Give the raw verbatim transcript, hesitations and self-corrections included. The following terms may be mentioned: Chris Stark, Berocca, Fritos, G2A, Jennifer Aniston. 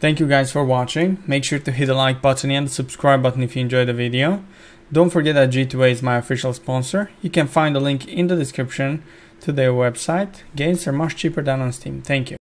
Thank you guys for watching. Make sure to hit the like button and the subscribe button if you enjoyed the video. Don't forget that G two A is my official sponsor. You can find the link in the description to their website. Games are much cheaper than on Steam. Thank you.